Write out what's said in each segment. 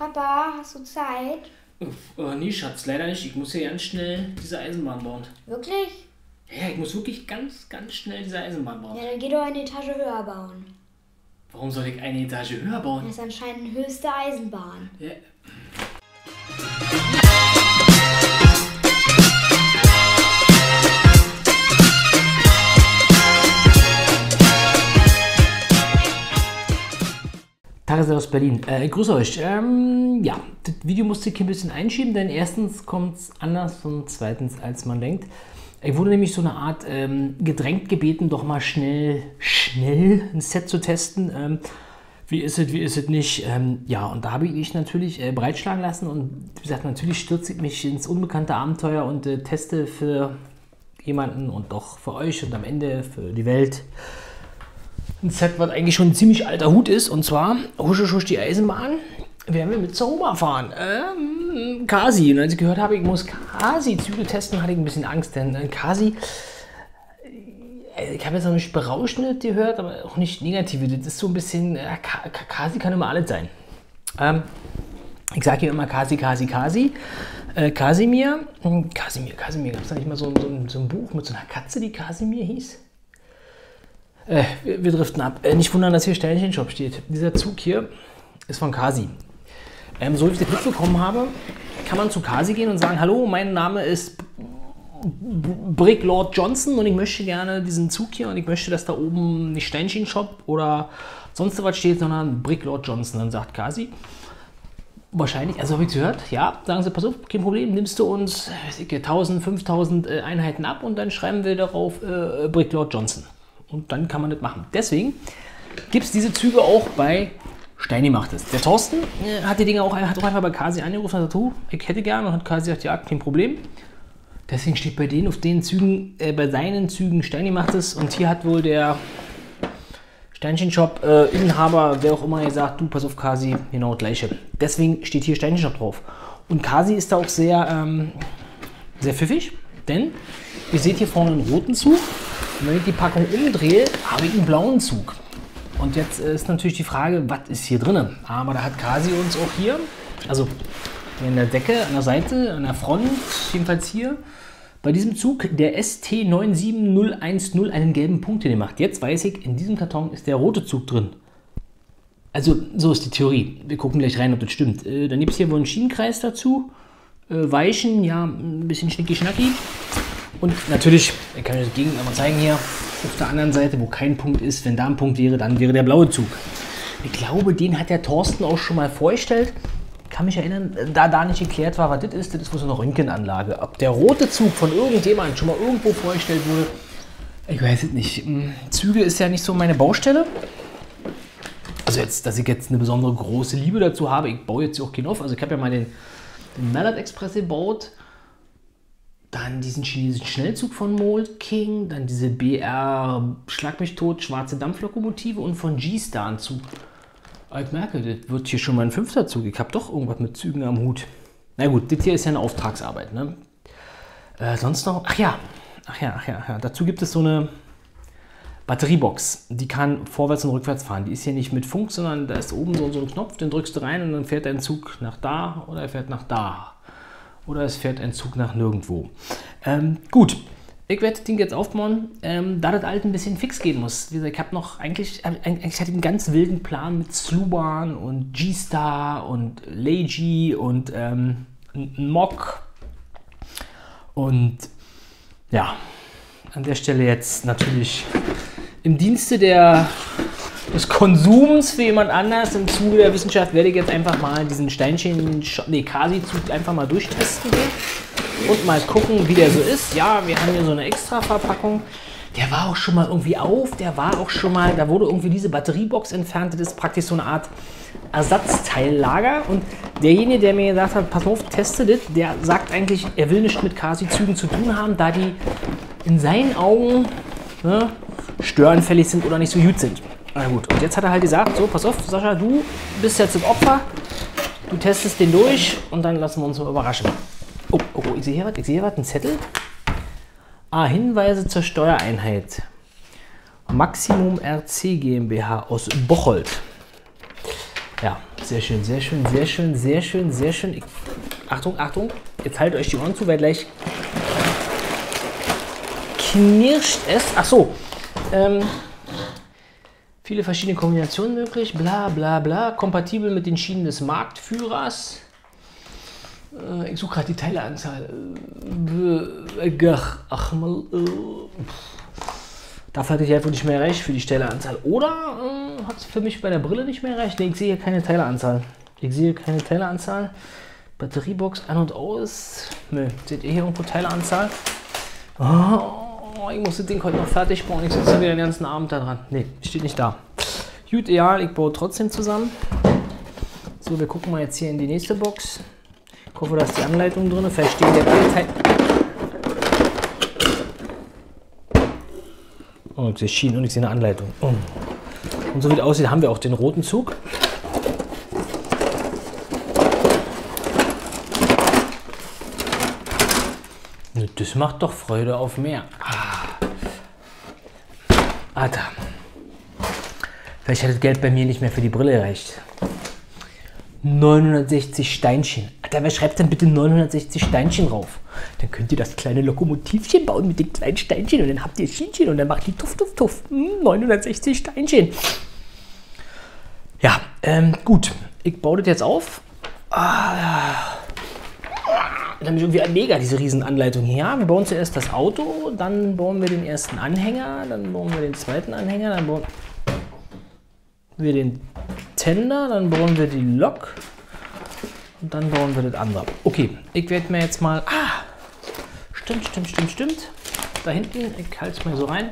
Papa, hast du Zeit? Nee, Schatz, leider nicht. Ich muss hier ganz schnell diese Eisenbahn bauen. Wirklich? Ja, ich muss wirklich ganz schnell diese Eisenbahn bauen. Ja, dann geh doch eine Etage höher bauen. Warum soll ich eine Etage höher bauen? Das ist anscheinend höchste Eisenbahn. Ja. Tageslicht aus Berlin. Ich grüße euch. Ja, das Video musste ich ein bisschen einschieben, denn erstens kommt es anders und zweitens, als man denkt. Ich wurde nämlich so eine Art gedrängt gebeten, doch mal schnell ein Set zu testen. Wie ist es nicht? Ja, und da habe ich mich natürlich breitschlagen lassen und wie gesagt, natürlich stürze ich mich ins unbekannte Abenteuer und teste für jemanden und doch für euch und am Ende für die Welt. Ein Set, was eigentlich schon ein ziemlich alter Hut ist, und zwar husch husch die Eisenbahn. Werden wir mit zur Oma fahren. KAZI. Und als ich gehört habe, ich muss KAZI-Züge testen, hatte ich ein bisschen Angst, denn KAZI, ich habe jetzt noch nicht berauschend gehört, aber auch nicht negative. Das ist so ein bisschen, KAZI kann immer alles sein. Ich sage hier immer KAZI. Kasimir. Gab es da nicht mal so ein Buch mit so einer Katze, die Kasimir hieß? Wir driften ab. Nicht wundern, dass hier Steinchenshop steht. Dieser Zug hier ist von KAZI. So wie ich das mitbekommen habe, kann man zu KAZI gehen und sagen, hallo, mein Name ist Bricklord Johnson und ich möchte gerne diesen Zug hier und ich möchte, dass da oben nicht Steinchenshop oder sonst was steht, sondern Bricklord Johnson. Dann sagt KAZI, wahrscheinlich, also habe ich gehört, ja, sagen sie, pass auf, kein Problem, nimmst du uns 1000, 5000 Einheiten ab und dann schreiben wir darauf Bricklord Johnson. Und dann kann man das machen. Deswegen gibt es diese Züge auch bei Steinemachtes. Der Thorsten hat die Dinge auch, hat auch einfach bei KAZI angerufen und hat gesagt, oh, ich hätte gerne. Und hat KAZI gesagt, ja, kein Problem. Deswegen steht bei denen auf den Zügen, bei seinen Zügen Steinemachtes. Und hier hat wohl der Steinchenshop Inhaber, wer auch immer, gesagt, du, pass auf, KAZI, genau das gleiche. Deswegen steht hier Steinchenshop drauf. Und KAZI ist da auch sehr, sehr pfiffig, denn ihr seht hier vorne einen roten Zug. Und wenn ich die Packung umdrehe, habe ich einen blauen Zug. Und jetzt ist natürlich die Frage, was ist hier drin? Aber da hat KAZI uns auch hier, also in der Decke, an der Seite, an der Front, jedenfalls hier, bei diesem Zug, der ST97010, einen gelben Punkt gemacht. Jetzt weiß ich, in diesem Karton ist der rote Zug drin. Also, so ist die Theorie. Wir gucken gleich rein, ob das stimmt. Dann gibt es hier wohl einen Schienenkreis dazu. Weichen, ja, ein bisschen schnicki-schnacki. Und natürlich, ich kann euch das Gegenteil mal zeigen hier, auf der anderen Seite, wo kein Punkt ist, wenn da ein Punkt wäre, dann wäre der blaue Zug. Ich glaube, den hat der Thorsten auch schon mal vorgestellt. Ich kann mich erinnern, da nicht geklärt war, was das ist wohl so eine Röntgenanlage. Ob der rote Zug von irgendjemandem schon mal irgendwo vorgestellt wurde, ich weiß es nicht. Züge ist ja nicht so meine Baustelle. Also jetzt, dass ich jetzt eine besondere große Liebe dazu habe, ich baue jetzt auch keinen auf. Also ich habe ja mal den Mallet Express gebaut. Dann diesen chinesischen Schnellzug von Mold King, dann diese BR Schlag mich tot, schwarze Dampflokomotive und von G-Star einen Zug. Ich merke, das wird hier schon mal ein fünfter Zug. Ich habe doch irgendwas mit Zügen am Hut. Na gut, das hier ist ja eine Auftragsarbeit. Ne? Sonst noch, ach ja. Dazu gibt es so eine Batteriebox. Die kann vorwärts und rückwärts fahren. Die ist hier nicht mit Funk, sondern da ist oben so ein Knopf, den drückst du rein und dann fährt dein Zug nach da oder er fährt nach da. Oder es fährt ein Zug nach nirgendwo. Gut, ich werde das Ding jetzt aufbauen, da das Alte ein bisschen fix gehen muss. Wie gesagt, ich habe noch eigentlich hatte ich einen ganz wilden Plan mit Sluban und G-Star und Leiji und Mock. Und ja, an der Stelle jetzt natürlich im Dienste des Konsums für jemand anders im Zuge der Wissenschaft werde ich jetzt einfach mal diesen KAZI-Zug einfach mal durchtesten gehen und mal gucken, wie der so ist. Ja, wir haben hier so eine Extra-Verpackung. Der war auch schon mal irgendwie auf, da wurde irgendwie diese Batteriebox entfernt. Das ist praktisch so eine Art Ersatzteillager. Und derjenige, der mir gesagt hat, pass auf, teste das, der sagt eigentlich, er will nichts mit KAZI-Zügen zu tun haben, da die in seinen Augen, ne, störanfällig sind oder nicht so gut sind. Na gut, und jetzt hat er halt gesagt, so, pass auf, Sascha, du bist jetzt im Opfer, du testest den durch und dann lassen wir uns mal überraschen. Oh, ich sehe hier was, ein Zettel. Ah, Hinweise zur Steuereinheit. Maximum RC GmbH aus Bocholt. Ja, sehr schön, sehr schön, sehr schön, sehr schön, sehr schön. Achtung, Achtung, jetzt haltet euch die Ohren zu, weil gleich knirscht es. Ach so, viele verschiedene Kombinationen möglich, bla bla bla, kompatibel mit den Schienen des Marktführers. Ich suche gerade die Teileanzahl. Ach mal, dafür hatte ich einfach nicht mehr recht für die Teileanzahl. Oder hat es für mich bei der Brille nicht mehr recht? Nee, ich sehe hier keine Teileanzahl. Ich sehe keine Teileanzahl. Batteriebox an und aus. Nö, seht ihr hier irgendwo Teileanzahl? Oh, ich muss das Ding heute noch fertig bauen. Ich sitze wieder den ganzen Abend da dran. Nee, steht nicht da. Gut, egal, ich baue trotzdem zusammen. So, wir gucken mal jetzt hier in die nächste Box. Ich hoffe, da ist die Anleitung drin. Vielleicht stehen der Teil. Oh, ich sehe Schienen und ich sehe eine Anleitung. Oh. Und so wie es aussieht, haben wir auch den roten Zug. Das macht doch Freude auf mehr. Ah. Alter. Vielleicht hat das Geld bei mir nicht mehr für die Brille gereicht. 960 Steinchen. Alter, wer schreibt denn bitte 960 Steinchen rauf? Dann könnt ihr das kleine Lokomotivchen bauen mit den kleinen Steinchen und dann habt ihr Schienchen und dann macht die tuff, tuff, tuff. 960 Steinchen. Ja, gut. Ich baue das jetzt auf. Ah, dann ist irgendwie mega diese Riesenanleitung hier. Ja, wir bauen zuerst das Auto, dann bauen wir den ersten Anhänger, dann bauen wir den zweiten Anhänger, dann bauen wir den Tender, dann bauen wir die Lok und dann bauen wir das andere. Okay, ich werde mir jetzt mal... Ah! Stimmt, stimmt, stimmt, stimmt. Da hinten, ich halte es mal so rein.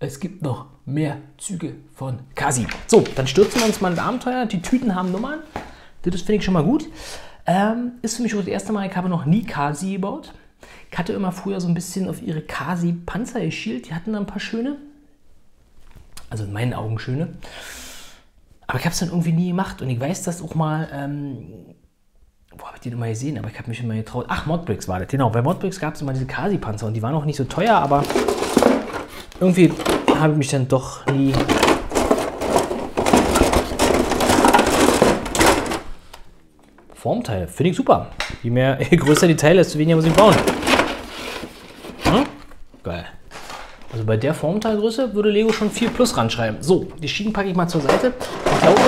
Es gibt noch mehr Züge von KAZI. So, dann stürzen wir uns mal ins Abenteuer. Die Tüten haben Nummern. Das finde ich schon mal gut. Ist für mich auch das erste Mal, ich habe noch nie KAZI gebaut. Ich hatte immer früher so ein bisschen auf ihre KAZI-Panzer geschielt. Die hatten da ein paar schöne. Also in meinen Augen schöne. Aber ich habe es dann irgendwie nie gemacht. Und ich weiß, dass auch mal, wo habe ich den immer gesehen? Aber ich habe mich immer getraut. Ach, Modbricks war das, genau. Bei Modbricks gab es immer diese KAZI-Panzer und die waren auch nicht so teuer, aber irgendwie habe ich mich dann doch nie... Formteile, finde ich super. Je größer die Teile, desto weniger muss ich bauen. Hm? Geil. Also bei der Formteilgröße würde Lego schon 4 Plus ranschreiben. So, die Schienen packe ich mal zur Seite. Ich glaube,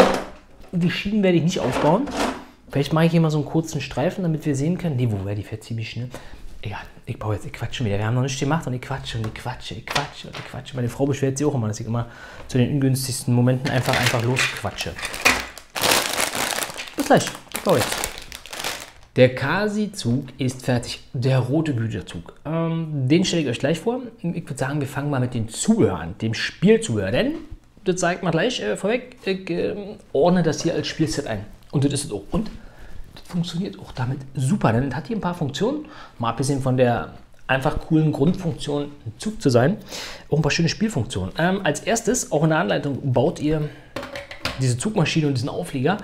die Schienen werde ich nicht aufbauen. Vielleicht mache ich hier mal so einen kurzen Streifen, damit wir sehen können. Ne, wo wäre die fährt ziemlich schnell. Egal, ich baue jetzt, ich quatsche schon wieder. Wir haben noch nichts gemacht und ich quatsche und ich quatsche, ich quatsche und ich quatsche. Meine Frau beschwert sich auch immer, dass ich immer zu den ungünstigsten Momenten einfach losquatsche. Bis gleich. Oh, der KAZI-Zug ist fertig. Der rote Güterzug. Den stelle ich euch gleich vor. Ich würde sagen, wir fangen mal mit den Zubehörern, dem Spielzubehör. Denn, das sage ich mal gleich vorweg, ich ordne das hier als Spielset ein. Und das ist es auch. Und das funktioniert auch damit super. Denn es hat hier ein paar Funktionen. Mal abgesehen von der einfach coolen Grundfunktion, ein Zug zu sein. Auch ein paar schöne Spielfunktionen. Als erstes, auch in der Anleitung, baut ihr diese Zugmaschine und diesen Auflieger.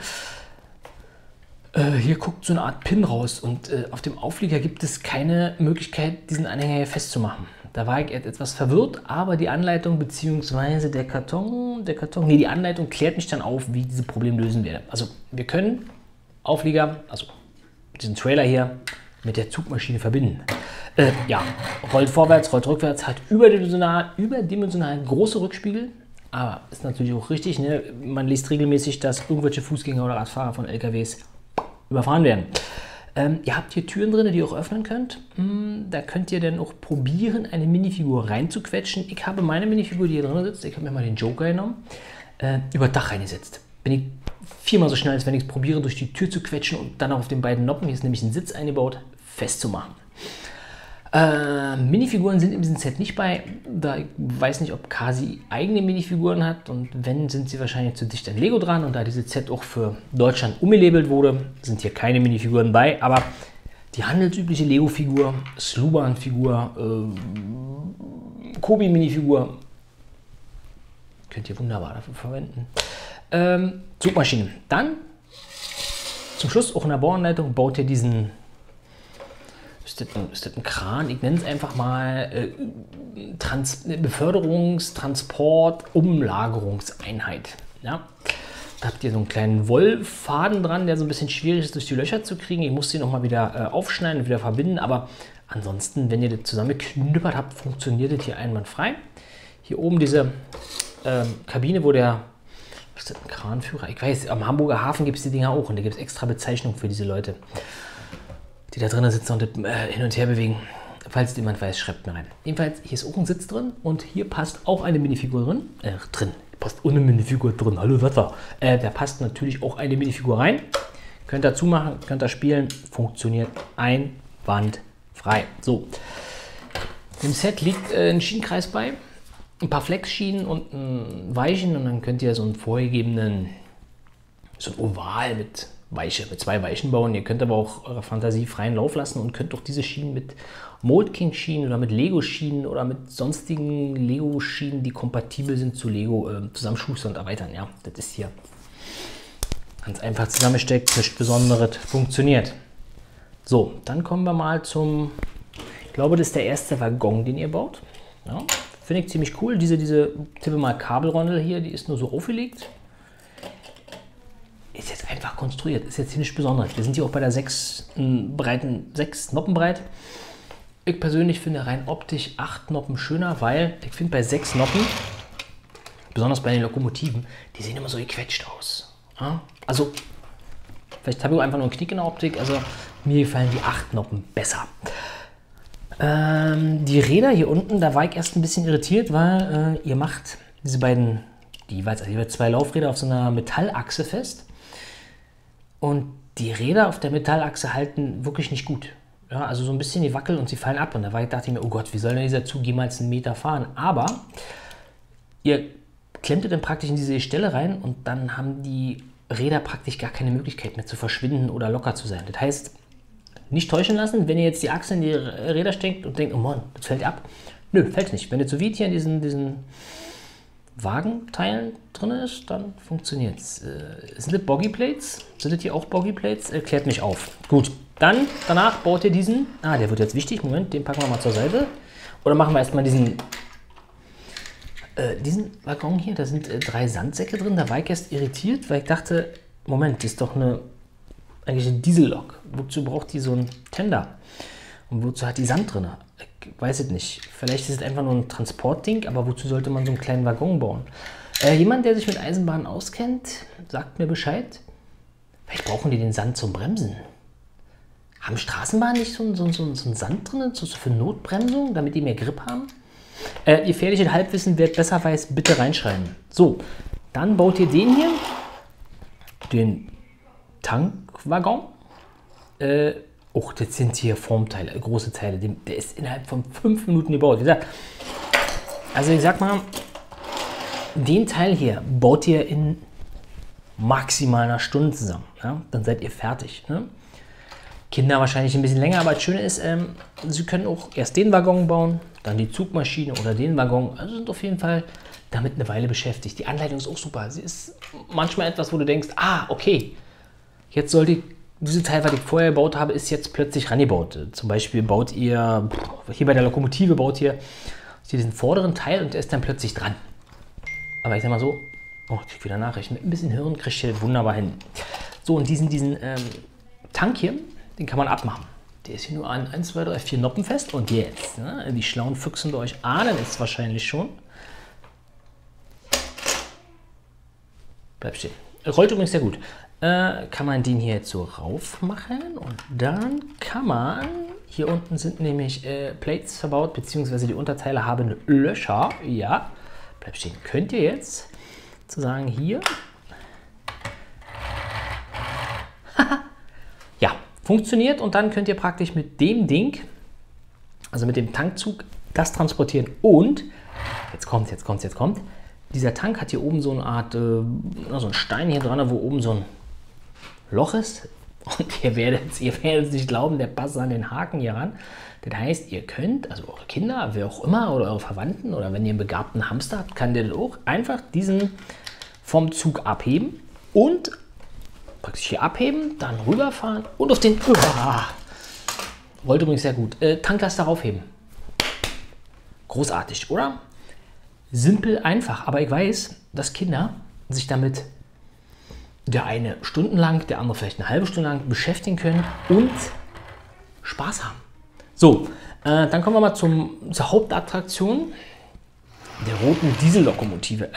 Hier guckt so eine Art Pin raus und auf dem Auflieger gibt es keine Möglichkeit, diesen Anhänger hier festzumachen. Da war ich etwas verwirrt, aber die Anleitung bzw. die Anleitung klärt mich dann auf, wie ich dieses Problem lösen werde. Also wir können Auflieger, also diesen Trailer hier, mit der Zugmaschine verbinden. Ja, rollt vorwärts, rollt rückwärts, hat überdimensional große Rückspiegel. Aber ist natürlich auch richtig, ne? Man liest regelmäßig, dass irgendwelche Fußgänger oder Radfahrer von LKWs überfahren werden. Ihr habt hier Türen drin, die ihr auch öffnen könnt. Da könnt ihr dann auch probieren, eine Minifigur reinzuquetschen. Ich habe meine Minifigur, die hier drin sitzt, ich habe mir mal den Joker genommen, über Dach reingesetzt. Bin ich viermal so schnell, als wenn ich es probiere, durch die Tür zu quetschen und dann auf den beiden Noppen, hier ist nämlich ein Sitz eingebaut, festzumachen. Minifiguren sind in diesem Set nicht bei, da ich weiß nicht, ob KAZI eigene Minifiguren hat und wenn, sind sie wahrscheinlich zu dicht an Lego dran und da dieses Set auch für Deutschland umgelabelt wurde, sind hier keine Minifiguren bei, aber die handelsübliche Lego-Figur, Sluban-Figur, Kobi-Minifigur, könnt ihr wunderbar dafür verwenden, Zugmaschinen. Dann, zum Schluss, auch in der Bauanleitung, baut ihr diesen... Ist das ein Kran? Ich nenne es einfach mal Beförderungstransport-Umlagerungseinheit. Ja? Da habt ihr so einen kleinen Wollfaden dran, der so ein bisschen schwierig ist, durch die Löcher zu kriegen. Ich muss den nochmal wieder aufschneiden und wieder verbinden. Aber ansonsten, wenn ihr das zusammengeknüppert habt, funktioniert das hier einwandfrei. Hier oben diese Kabine, wo der... Was ist das, ein Kranführer? Ich weiß, am Hamburger Hafen gibt es die Dinger auch. Und da gibt es extra Bezeichnung für diese Leute, die da drinnen sitzen und das, hin und her bewegen. Falls jemand weiß, schreibt mir rein. Jedenfalls, hier ist auch ein Sitz drin und hier passt auch eine Minifigur drin. Passt ohne Minifigur drin. Hallo Wetter. Da passt natürlich auch eine Minifigur rein. Könnt ihr zumachen, könnt ihr spielen. Funktioniert einwandfrei. So. Dem Set liegt ein Schienenkreis bei. Ein paar Flexschienen und ein Weichen. Und dann könnt ihr so einen vorgegebenen, so ein Oval mit Weiche, mit zwei Weichen bauen. Ihr könnt aber auch eurer Fantasie freien Lauf lassen und könnt auch diese Schienen mit Mold King Schienen oder mit Lego Schienen oder mit sonstigen Lego Schienen, die kompatibel sind zu Lego, zusammenschustern und erweitern. Ja, das ist hier ganz einfach zusammensteckt, nichts Besonderes, funktioniert. So, dann kommen wir mal zum, ich glaube, das ist der erste Waggon, den ihr baut. Ja, finde ich ziemlich cool. Diese tippe mal Kabelrondel hier, die ist nur so aufgelegt. Ist jetzt einfach konstruiert, ist jetzt hier nichts Besonderes. Wir sind hier auch bei der 6 Noppen breit. Ich persönlich finde rein optisch 8 Noppen schöner, weil ich finde bei 6 Noppen, besonders bei den Lokomotiven, die sehen immer so gequetscht aus. Ja? Also, vielleicht habe ich auch einfach nur einen Knick in der Optik, also mir gefallen die 8 Noppen besser. Die Räder hier unten, da war ich erst ein bisschen irritiert, weil ihr macht diese beiden, jeweils 2 Laufräder auf so einer Metallachse fest. Und die Räder auf der Metallachse halten wirklich nicht gut. Ja, also so ein bisschen die wackeln und sie fallen ab. Und da dachte ich mir, oh Gott, wie soll denn dieser Zug jemals einen Meter fahren? Aber ihr klemmtet dann praktisch in diese Stelle rein und dann haben die Räder praktisch gar keine Möglichkeit mehr zu verschwinden oder locker zu sein. Das heißt, nicht täuschen lassen, wenn ihr jetzt die Achse in die Räder steckt und denkt, oh Mann, das fällt ab. Nö, fällt nicht. Wenn ihr so wie hier in diesen Wagenteilen drin ist, dann funktioniert es. Sind das Boggyplates? Sind das hier auch Boggyplates? Klärt mich auf. Gut, dann danach baut ihr diesen. Ah, der wird jetzt wichtig. Moment, den packen wir mal zur Seite. Oder machen wir erstmal diesen Waggon hier. Da sind 3 Sandsäcke drin. Da war ich erst irritiert, weil ich dachte, Moment, das ist doch eigentlich eine Diesellok. Wozu braucht die so einen Tender? Und wozu hat die Sand drin? Ich weiß es nicht. Vielleicht ist es einfach nur ein Transportding, aber wozu sollte man so einen kleinen Waggon bauen? Jemand, der sich mit Eisenbahnen auskennt, sagt mir Bescheid. Vielleicht brauchen die den Sand zum Bremsen. Haben Straßenbahnen nicht so einen Sand drin, so für Notbremsung, damit die mehr Grip haben? Ihr gefährliches Halbwissen, wer besser weiß, bitte reinschreiben. So, dann baut ihr den hier, den Tankwaggon. Och, das sind hier Formteile, große Teile. Der ist innerhalb von 5 Minuten gebaut. Wie gesagt, also ich sag mal, den Teil hier baut ihr in maximal einer Stunde zusammen. Ja? Dann seid ihr fertig. Ne? Kinder wahrscheinlich ein bisschen länger, aber das Schöne ist, sie können auch erst den Waggon bauen, dann die Zugmaschine oder den Waggon. Also sind auf jeden Fall damit eine Weile beschäftigt. Die Anleitung ist auch super. Sie ist manchmal etwas, wo du denkst, ah, okay, jetzt sollte ich diese Teil, was ich vorher gebaut habe, ist jetzt plötzlich rangebaut. Zum Beispiel baut ihr, hier bei der Lokomotive baut ihr diesen vorderen Teil und der ist dann plötzlich dran. Aber ich sag mal so, oh, ich krieg wieder Nachrichten, mit ein bisschen Hirn kriegt ihr wunderbar hin. So, und diesen Tank hier, den kann man abmachen. Der ist hier nur an 1, 2, 3, 4 Noppen fest und jetzt, ne, die schlauen Füchsen bei euch ahnen es wahrscheinlich schon. Bleib stehen. Rollt übrigens sehr gut. Kann man den hier jetzt so rauf machen und dann kann man, hier unten sind nämlich Plates verbaut, beziehungsweise die Unterteile haben Löcher, ja, bleibt stehen, könnt ihr jetzt sozusagen hier, ja, funktioniert und dann könnt ihr praktisch mit dem Ding, also mit dem Tankzug, das transportieren und, jetzt kommt, dieser Tank hat hier oben so eine Art, so ein Stein hier dran, wo oben so ein Loch ist und ihr werdet es nicht glauben, der passt an den Haken hier ran. Das heißt, ihr könnt, also eure Kinder, wer auch immer, oder eure Verwandten, oder wenn ihr einen begabten Hamster habt, kann der das auch einfach diesen vom Zug abheben und praktisch hier abheben, dann rüberfahren und auf den... Rollt übrigens sehr gut. Tanklaster raufheben. Großartig, oder? Simpel, einfach. Aber ich weiß, dass Kinder sich damit der eine stundenlang, der andere vielleicht eine halbe Stunde lang beschäftigen können und Spaß haben. So, dann kommen wir mal zur Hauptattraktion der roten Diesellokomotive.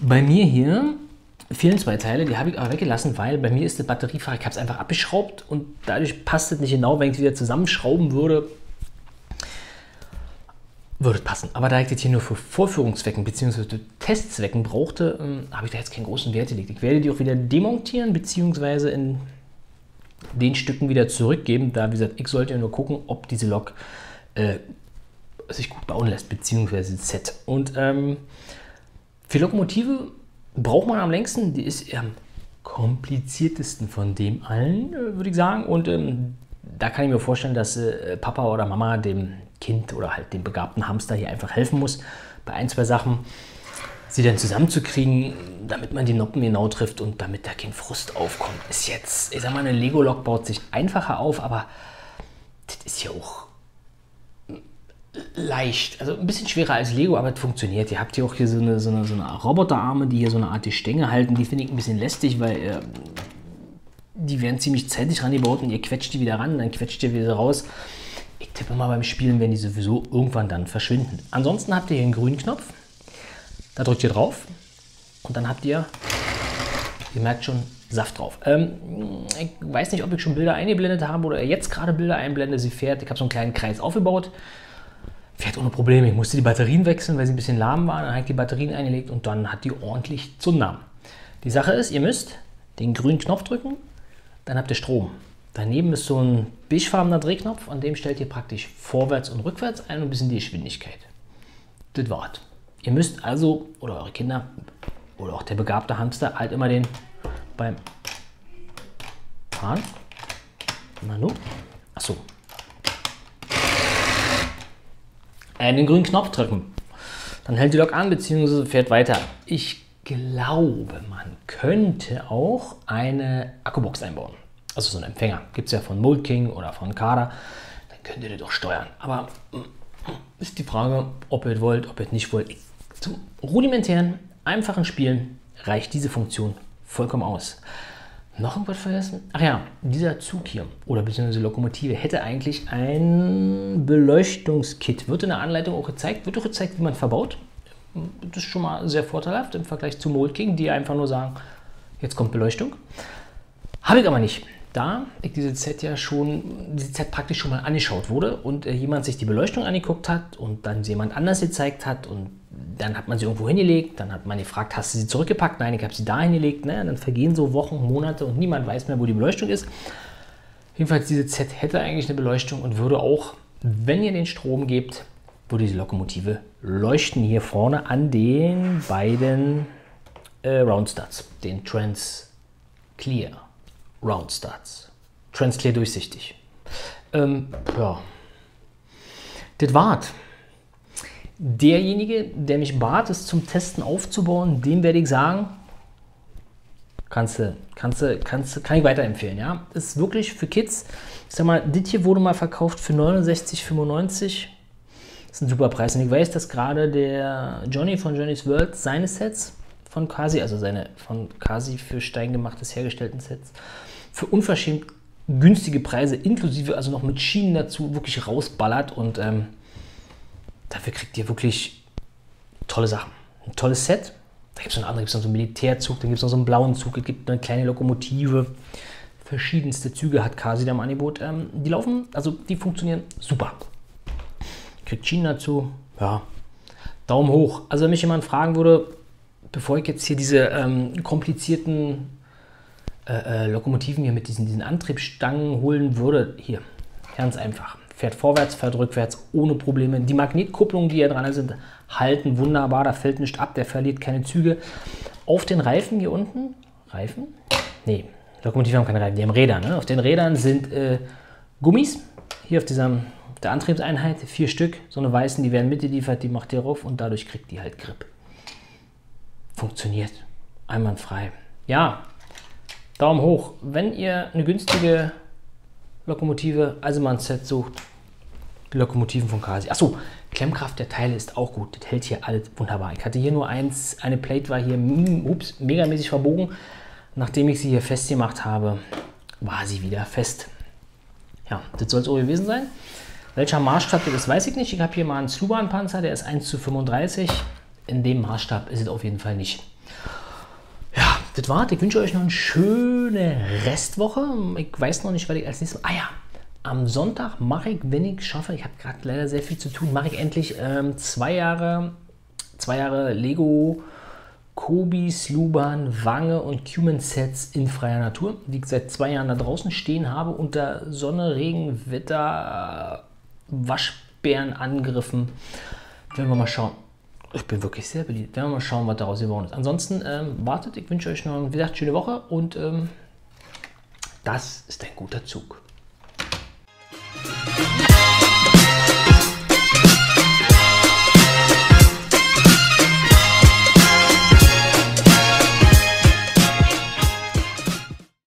Bei mir hier fehlen zwei Teile, die habe ich aber weggelassen, weil bei mir ist der Batteriefach, ich habe es einfach abgeschraubt und dadurch passt es nicht genau, wenn ich es wieder zusammenschrauben würde, würde es passen. Aber da ich das hier nur für Vorführungszwecken bzw. Testzwecken brauchte, habe ich da jetzt keinen großen Wert gelegt. Ich werde die auch wieder demontieren bzw. in den Stücken wieder zurückgeben, da wie gesagt, ich sollte ja nur gucken, ob diese Lok sich gut bauen lässt bzw. das Set. Und für Lokomotive braucht man am längsten, die ist am kompliziertesten von dem allen, würde ich sagen. Und da kann ich mir vorstellen, dass Papa oder Mama dem Kind oder halt dem begabten Hamster hier einfach helfen muss, bei ein, zwei Sachen sie dann zusammenzukriegen, damit man die Noppen genau trifft und damit da kein Frust aufkommt. Ist jetzt, ich sag mal, eine Lego-Lok baut sich einfacher auf, aber das ist ja auch leicht, also ein bisschen schwerer als Lego, aber es funktioniert. Ihr habt hier auch hier so eine Roboterarme, die hier so eine Art die Stängel halten, die finde ich ein bisschen lästig, weil die werden ziemlich zeitig rangebaut und ihr quetscht die wieder ran, dann quetscht ihr wieder raus. Ich tippe mal beim Spielen, wenn die sowieso irgendwann dann verschwinden. Ansonsten habt ihr hier einen grünen Knopf, da drückt ihr drauf und dann habt ihr, ihr merkt schon, Saft drauf. Ich weiß nicht, ob ich schon Bilder eingeblendet habe oder jetzt gerade Bilder einblende. Sie fährt, ich habe so einen kleinen Kreis aufgebaut, fährt ohne Probleme. Ich musste die Batterien wechseln, weil sie ein bisschen lahm waren, dann habe ich die Batterien eingelegt und dann hat die ordentlich zu nahm. Die Sache ist, ihr müsst den grünen Knopf drücken, dann habt ihr Strom. Daneben ist so ein beigefarbener Drehknopf, an dem stellt ihr praktisch vorwärts und rückwärts ein und ein bisschen die Geschwindigkeit. Das war's. Ihr müsst also, oder eure Kinder, oder auch der begabte Hamster, halt immer den beim Fahren. Manu. Achso. Den grünen Knopf drücken. Dann hält die Lok an, bzw. fährt weiter. Ich glaube, man könnte auch eine Akkubox einbauen. Also so einen Empfänger, gibt es ja von Mold King oder von Kader, dann könnt ihr den doch steuern. Aber ist die Frage, ob ihr es wollt, ob ihr es nicht wollt. Zum rudimentären, einfachen Spielen reicht diese Funktion vollkommen aus. Noch irgendwas vergessen? Ach ja, dieser Zug hier oder beziehungsweise Lokomotive hätte eigentlich ein Beleuchtungskit. Wird in der Anleitung auch gezeigt, wird auch gezeigt, wie man verbaut. Das ist schon mal sehr vorteilhaft im Vergleich zu Mold King, die einfach nur sagen, jetzt kommt Beleuchtung. Habe ich aber nicht. Da ich dieses Set praktisch schon mal angeschaut wurde und jemand sich die Beleuchtung angeguckt hat und dann jemand anders gezeigt hat und dann hat man sie irgendwo hingelegt, dann hat man gefragt, hast du sie zurückgepackt? Nein, ich habe sie da hingelegt. Ne? Dann vergehen so Wochen, Monate und niemand weiß mehr, wo die Beleuchtung ist. Jedenfalls, dieses Set hätte eigentlich eine Beleuchtung und würde auch, wenn ihr den Strom gebt, würde diese Lokomotive leuchten hier vorne an den beiden Roundstuds, den Trans Clear. Roundstuds. Transclear durchsichtig. Ja. Das war's. Derjenige, der mich bat, es zum Testen aufzubauen, dem werde ich sagen, kann ich weiterempfehlen. Ja? Ist wirklich für Kids. Ich sag mal, das hier wurde mal verkauft für 69,95. Ist ein super Preis. Und ich weiß, dass gerade der Johnny von Johnny's World seine Sets von KAZI, also seine von KAZI für Steingemachtes hergestellten Sets, für unverschämt günstige Preise, inklusive also noch mit Schienen dazu, wirklich rausballert und dafür kriegt ihr wirklich tolle Sachen. Ein tolles Set, da gibt es noch andere, gibt es noch so einen Militärzug, dann gibt es noch so einen blauen Zug, es gibt eine kleine Lokomotive, verschiedenste Züge hat KAZI da im Angebot. Die laufen, also die funktionieren super. Kriegt Schienen dazu, ja, Daumen hoch. Also wenn mich jemand fragen würde, bevor ich jetzt hier diese komplizierten Lokomotiven hier mit diesen Antriebsstangen holen würde, hier, ganz einfach. Fährt vorwärts, fährt rückwärts, ohne Probleme. Die Magnetkupplungen, die hier dran sind, halten wunderbar, da fällt nichts ab, der verliert keine Züge. Auf den Reifen hier unten, Reifen? Nee, Lokomotiven haben keine Reifen, die haben Räder. Ne? Auf den Rädern sind Gummis, hier auf der Antriebseinheit, 4 Stück, so eine weißen, die werden mitgeliefert, die macht ihr rauf und dadurch kriegt die halt Grip. Funktioniert. Einwandfrei. Ja, Daumen hoch. Wenn ihr eine günstige Lokomotive, also mal ein Set sucht, die Lokomotiven von KAZI. Achso, Klemmkraft der Teile ist auch gut. Das hält hier alles wunderbar. Ich hatte hier nur eins, eine Plate war hier megamäßig verbogen. Nachdem ich sie hier festgemacht habe, war sie wieder fest. Ja, das soll es auch gewesen sein. Welcher Maßstab das ist, weiß ich nicht. Ich habe hier mal einen Sluban-Panzer, der ist 1:35. In dem Maßstab ist es auf jeden Fall nicht. Ja, das war's. Ich wünsche euch noch eine schöne Restwoche. Ich weiß noch nicht, weil ich als nächstes... Ah ja, am Sonntag mache ich, wenn ich schaffe, ich habe gerade leider sehr viel zu tun, mache ich endlich 2 Jahre Lego, Kobi, Sluban, Wange und Cuman Sets in freier Natur, die ich seit 2 Jahren da draußen stehen habe, unter Sonne, Regen, Wetter, Waschbärenangriffen. Wenn wir mal schauen. Ich bin wirklich sehr beliebt. Wenn wir mal schauen, was daraus geworden ist. Ansonsten wartet, ich wünsche euch noch eine, wie gesagt, schöne Woche und das ist ein guter Zug.